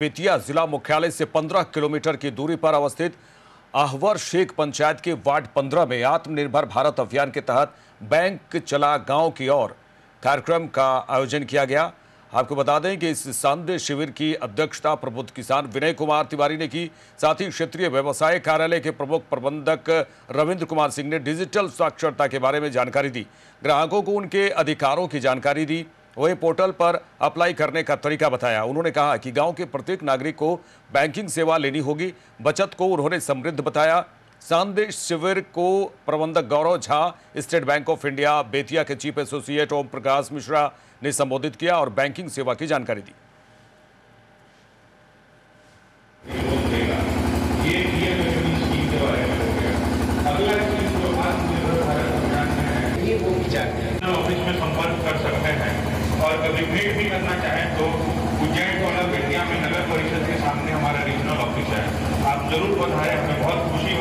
बेतिया जिला मुख्यालय से 15 किलोमीटर की दूरी पर अवस्थित अहवर शेख पंचायत के वार्ड 15 में आत्मनिर्भर भारत अभियान के तहत बैंक चला गांव की ओर कार्यक्रम का आयोजन किया गया। आपको बता दें कि इस सांदे शिविर की अध्यक्षता प्रबुद्ध किसान विनय कुमार तिवारी ने की। साथ ही क्षेत्रीय व्यवसाय कार्यालय के प्रमुख प्रबंधक रविंद्र कुमार सिंह ने डिजिटल साक्षरता के बारे में जानकारी दी, ग्राहकों को उनके अधिकारों की जानकारी दी, वही पोर्टल पर अप्लाई करने का तरीका बताया। उन्होंने कहा कि गांव के प्रत्येक नागरिक को बैंकिंग सेवा लेनी होगी। बचत को उन्होंने समृद्ध बताया। संदेश शिविर को प्रबंधक Gaurav Jha, state bank of India Bettiah के चीफ एसोसिएट ओम प्रकाश मिश्रा ने संबोधित किया और बैंकिंग सेवा की जानकारी दी। ऑफिस में संपर्क कर सकते हैं और कभी भेंट भी करना चाहें तो उज्जैन टोला बेतिया में नगर परिषद के सामने हमारा रीजनल ऑफिस है। आप जरूर बताएं, हमें बहुत खुशी